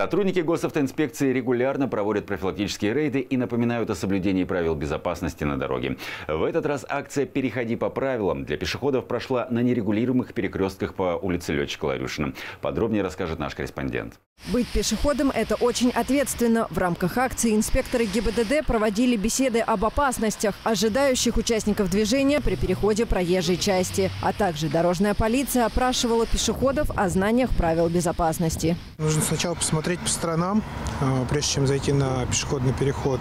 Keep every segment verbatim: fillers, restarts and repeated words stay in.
Сотрудники госавтоинспекции регулярно проводят профилактические рейды и напоминают о соблюдении правил безопасности на дороге. В этот раз акция «Переходи по правилам» для пешеходов прошла на нерегулируемых перекрестках по улице Летчика Ларюшина. Подробнее расскажет наш корреспондент. Быть пешеходом – это очень ответственно. В рамках акции инспекторы ГИБДД проводили беседы об опасностях, ожидающих участников движения при переходе проезжей части. А также дорожная полиция опрашивала пешеходов о знаниях правил безопасности. Нужно сначала посмотреть по сторонам, прежде чем зайти на пешеходный переход.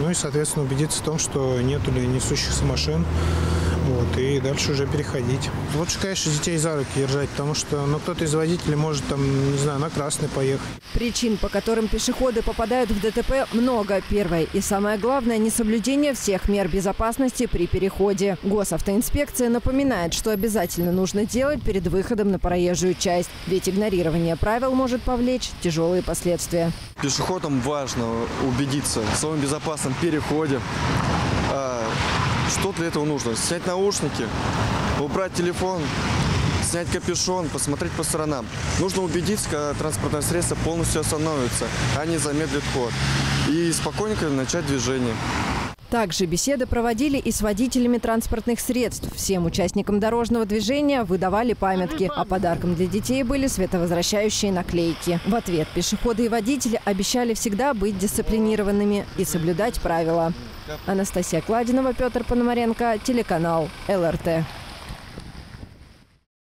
Ну и, соответственно, убедиться в том, что нету ли несущихся машин. Вот, и дальше уже переходить. Лучше, конечно, детей за руки держать, потому что ну, кто-то из водителей может, там, не знаю, на красный поехать. Причин, по которым пешеходы попадают в ДТП, много. Первое и самое главное – несоблюдение всех мер безопасности при переходе. Госавтоинспекция напоминает, что обязательно нужно делать перед выходом на проезжую часть, ведь игнорирование правил может повлечь тяжелые последствия. Пешеходам важно убедиться в своем безопасном переходе. Что для этого нужно? Снять наушники, убрать телефон, снять капюшон, посмотреть по сторонам. Нужно убедиться, когда транспортное средство полностью остановится, а не замедлит ход. И спокойненько начать движение. Также беседы проводили и с водителями транспортных средств. Всем участникам дорожного движения выдавали памятки, а подарком для детей были световозвращающие наклейки. В ответ пешеходы и водители обещали всегда быть дисциплинированными и соблюдать правила. Анастасия Кладинова, Петр Пономаренко, телеканал ЛРТ.